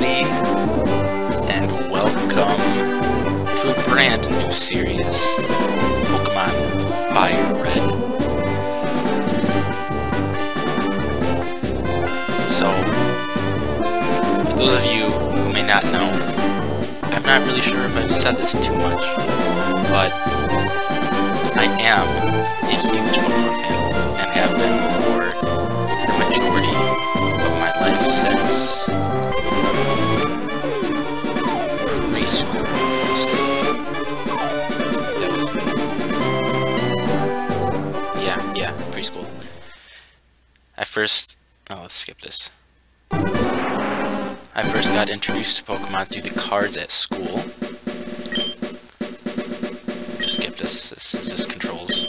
everybody, and welcome to a brand new series, Pokemon Fire Red. So, for those of you who may not know, I'm not really sure if I've said this too much, but I am a huge Pokemon fan, and have been for the majority of my life since preschool, honestly. That was me. Yeah, preschool. Let's skip this. I first got introduced to Pokemon through the cards at school. Just skip this. This is just controls.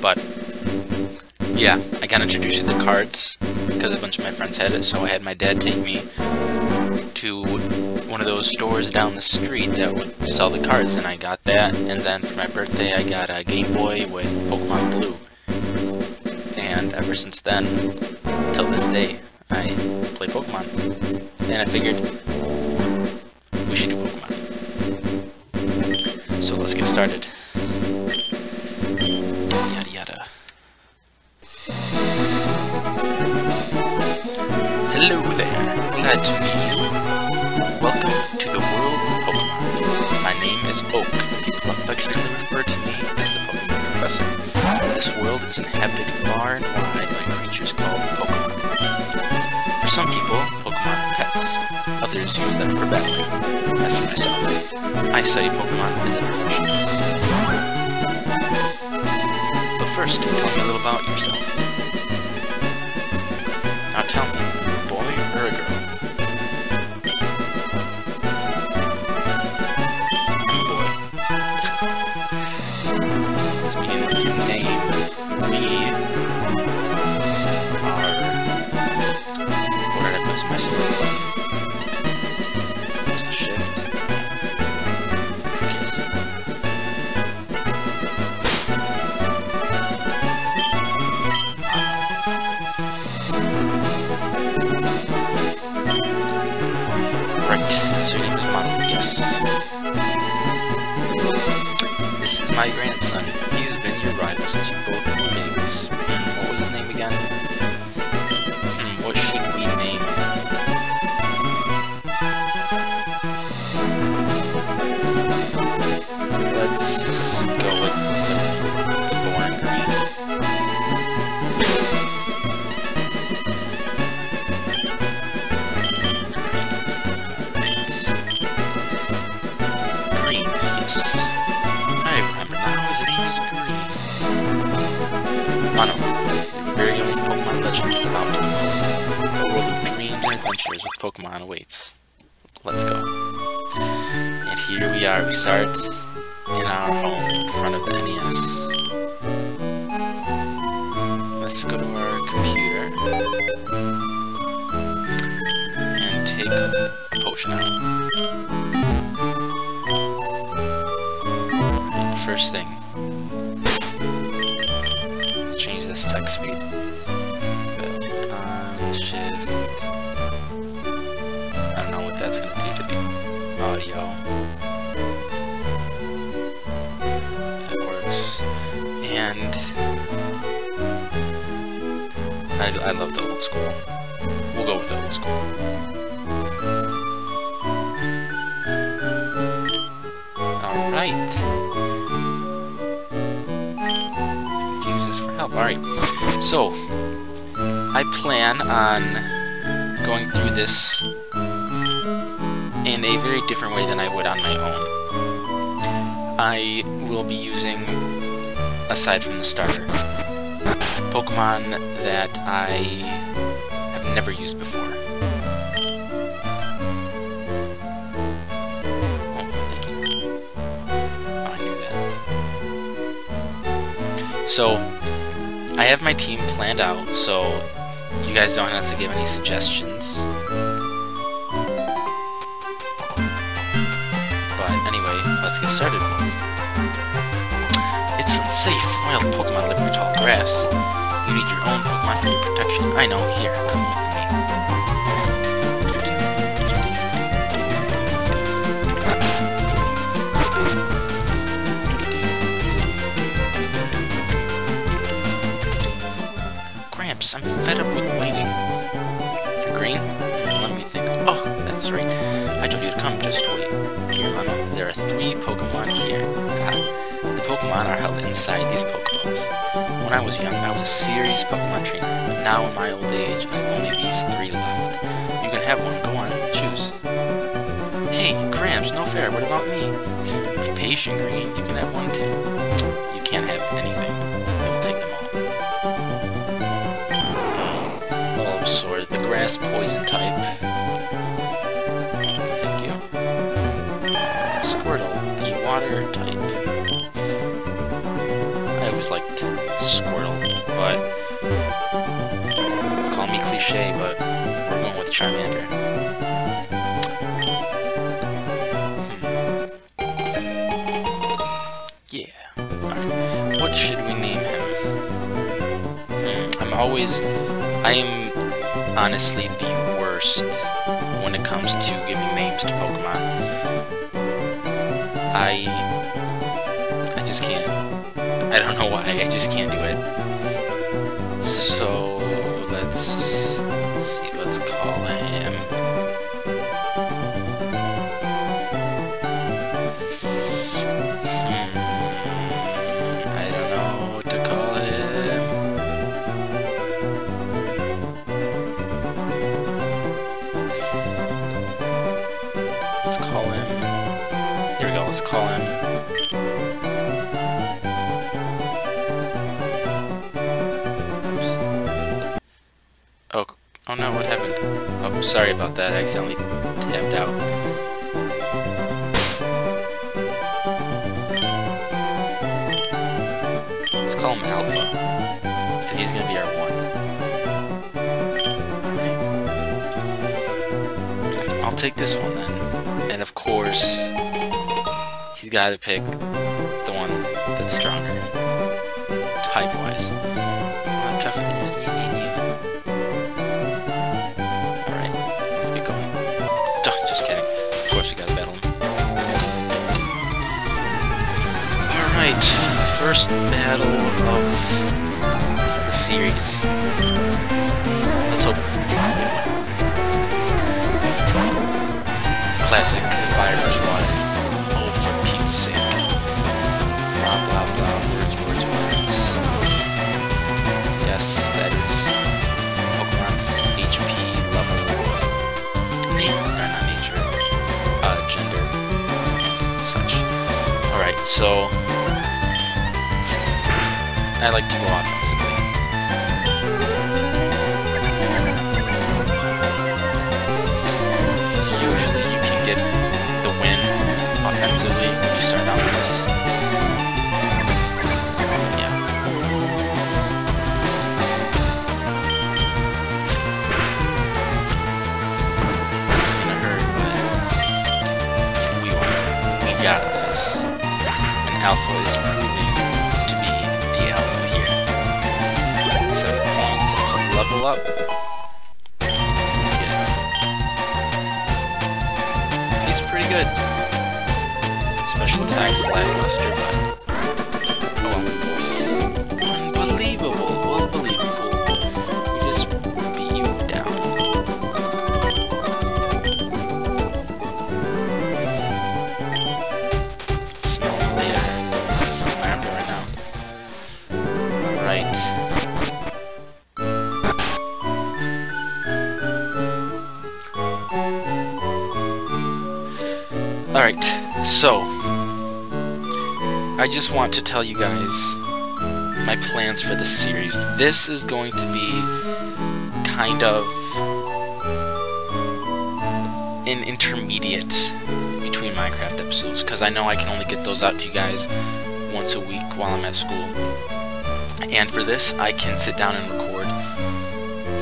But yeah, I got introduced to the cards because a bunch of my friends had it, so I had my dad take me to one of those stores down the street that would sell the cards, and I got that, and then for my birthday I got a Game Boy with Pokemon Blue, and ever since then, till this day, I play Pokemon, and I figured we should do Pokemon. So let's get started. Hello there, glad to meet you. Welcome to the world of Pokemon. My name is Oak. People affectionately refer to me as the Pokemon Professor. This world is inhabited far and wide by creatures called Pokemon. For some people, Pokemon are pets. Others use them for battling. As for myself, I study Pokemon as a profession. But first, tell me a little about yourself. Now tell me, or a girl? I'm a boy. Let's begin with your name. We are... Where did I place myself? Just shift. So your name is Mom, yes. This is my grandson. He's been your rival since you both were babies. What was his name again? What should we name him? Let's go with the boring green. Mono, your very own Pokemon legend is about to unfold. A world of dreams and adventures with Pokemon awaits. Let's go. And here we are. We start in our home in front of the NES. Let's go to our computer and take a potion out. First thing. Change this text speed. That's on shift. I don't know what that's gonna do to the audio. That works. And I love the old school. We'll go with the old school. Alright. Alright, so I plan on going through this in a very different way than I would on my own. I will be using, aside from the starter, Pokemon that I have never used before. Thank you. Oh, I knew that. So I have my team planned out, so you guys don't have to give any suggestions. But anyway, let's get started. It's unsafe. Wild Pokemon live in the tall grass. You need your own Pokemon for your protection. I know. Here, come with me. sorry. I told you to come, just wait. Here, Mama, there are 3 Pokemon here. The Pokemon are held inside these Pokeballs. When I was young, I was a serious Pokemon trainer, but now in my old age, I have only these 3 left. You can have one, go on, choose. Hey, Cramps, no fair, what about me? Be patient, Green, you can have one too. You can't have anything. I will take them all. Bulbasaur, the grass poison type. Thank you. Squirtle, the water type. Liked Squirtle, but call me cliche, but we're going with Charmander. Yeah. Alright. What should we name him? I am honestly the worst when it comes to giving names to Pokemon. I just can't. I don't know why, I just can't do it. So, let's see, let's call him... I don't know what to call him. Let's call him... Here we go, let's call him... Oh no, what happened? Oh, sorry about that, I accidentally tapped out. Let's call him Alpha, because he's going to be our one. Alright. I'll take this one then. And of course, he's got to pick the one that's stronger, type-wise. I'm trying to figure this out. First battle of the series. Let's hope we can get one. Classic Fire Red. Oh, for Pete's sake. Blah blah blah. Words, words, words. Yes, that is Pokemon's HP level. Not nature, gender, and such. Alright, so. I like to go offensively. Because usually you can get the win offensively when you start out with this. Yeah. This is gonna hurt, but we won. We got this. And Alpha is proving. Level up. Yeah. He's pretty good. Special attacks lackluster, but oh well. Unbelievable, well believable. We just beat you down. Smell later. So I'm doing right now. All right. Alright, so, I just want to tell you guys my plans for this series. This is going to be kind of an intermediate between Minecraft episodes, because I know I can only get those out to you guys once a week while I'm at school. And for this, I can sit down and record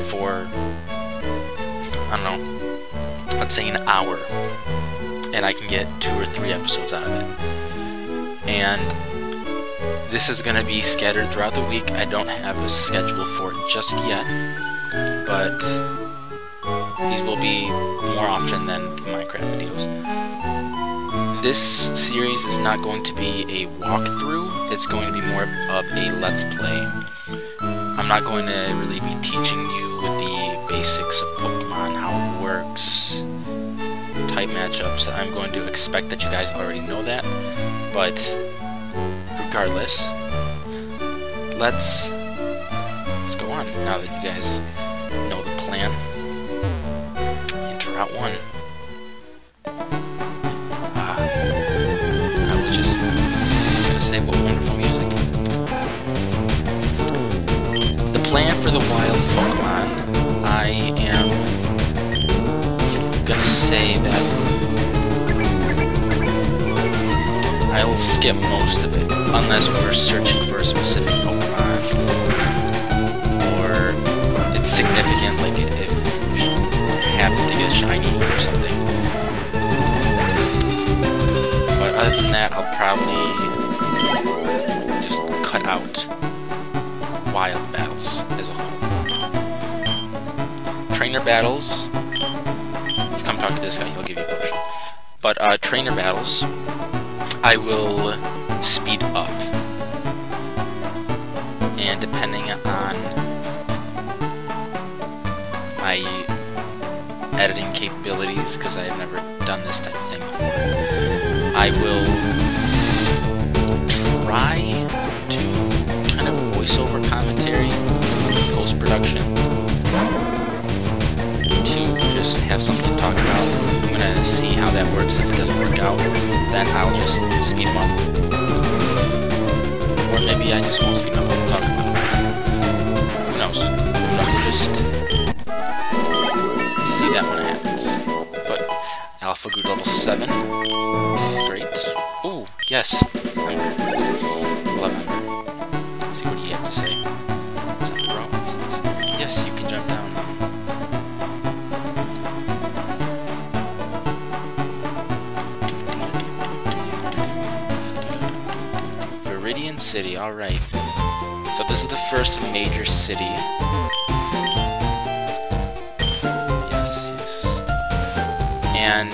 for, I don't know, let's say an hour. And I can get 2 or 3 episodes out of it. And this is going to be scattered throughout the week. I don't have a schedule for it just yet, but these will be more often than the Minecraft videos. This series is not going to be a walkthrough. It's going to be more of a let's play. I'm not going to really be teaching you with the basics of Pokemon, how it works, type matchups, I'm going to expect that you guys already know that, but regardless, let's go on now that you guys know the plan. Enter Route 1. I was just gonna say, what wonderful music. The plan for the wild Pokemon, I am gonna say that I'll skip most of it unless we're searching for a specific Pokemon or it's significant, like if we happen to get a shiny or something. But other than that, I'll probably just cut out wild battles as a whole. Trainer battles, talk to this guy, he'll give you a potion. But trainer battles, I will speed up. And depending on my editing capabilities, because I have never done this type of thing before, I will try to kind of voiceover commentary, post-production, have something to talk about. I'm gonna see how that works. If it doesn't work out, then I'll just speed them up. Or maybe I just won't speed them up and talk about it. Who knows? We'll just see that when it happens. But Alpha Good level 7. Great. Ooh, yes. Let's see what you have to say. Yes, you can jump down. Viridian City, alright. So this is the first major city. Yes, yes. And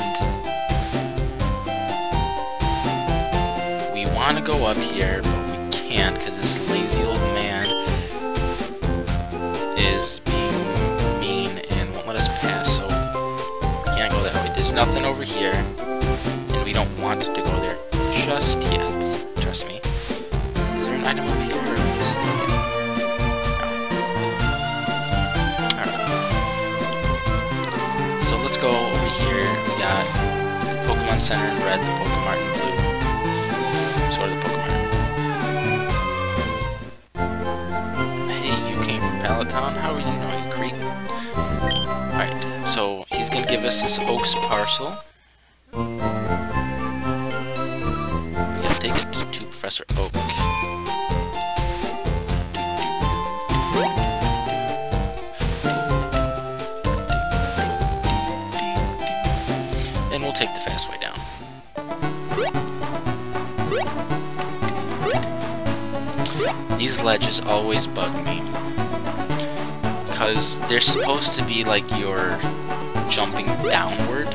we want to go up here, but we can't because this lazy old man is being mean and won't let us pass, so we can't go that way. There's nothing over here, and we don't want to go there just yet. Trust me. Item up here, or alright. So let's go over here. We got the Pokemon Center in red, the Pokemon in blue. Sort of the Pokemon. Hey, you came from Pallet Town? How are you doing, you creep? Alright, so he's gonna give us this Oak's parcel. We gotta take it to Professor Oak. And we'll take the fast way down. These ledges always bug me, because they're supposed to be like you're jumping downward,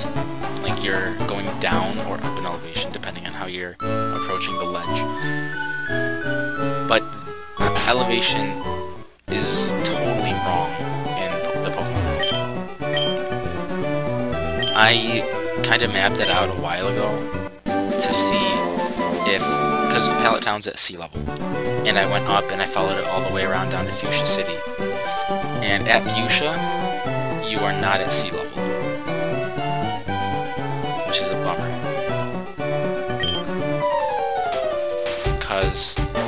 like you're going down or up in elevation, depending on how you're approaching the ledge. But elevation is totally wrong in the Pokemon world. I kind of mapped that out a while ago to see if, because the Pallet Town's at sea level, and I went up and I followed it all the way around down to Fuchsia City, and at Fuchsia you are not at sea level, which is a bummer, because I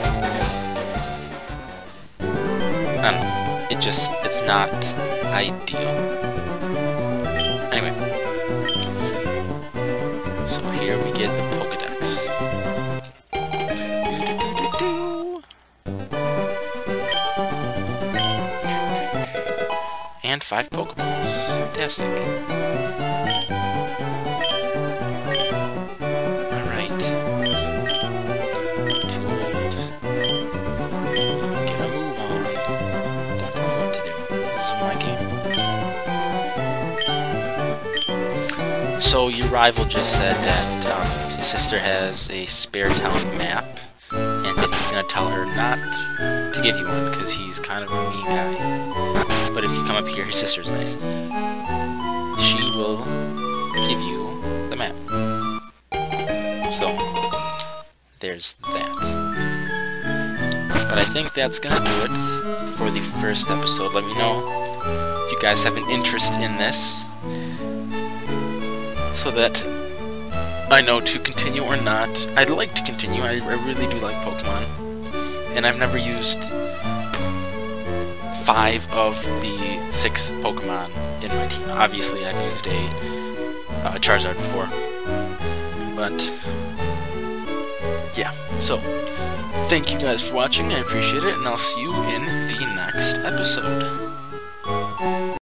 don't know, it just, it's not ideal. Anyway, here we get the Pokedex. And 5 Pokeballs. Fantastic. Alright. Too old. Gotta move on. Don't know what to do. This is my game. So your rival just said that his sister has a spare town map, and that he's gonna tell her not to give you one because he's kind of a mean guy. But if you come up here, his sister's nice. She will give you there's that. But I think that's gonna do it for the first episode. Let me know if you guys have an interest in this, so that I know to continue or not. I'd like to continue. I really do like Pokemon, and I've never used 5 of the 6 Pokemon in my team. Obviously, I've used a Charizard before, but yeah. So, thank you guys for watching. I appreciate it, and I'll see you in the next episode.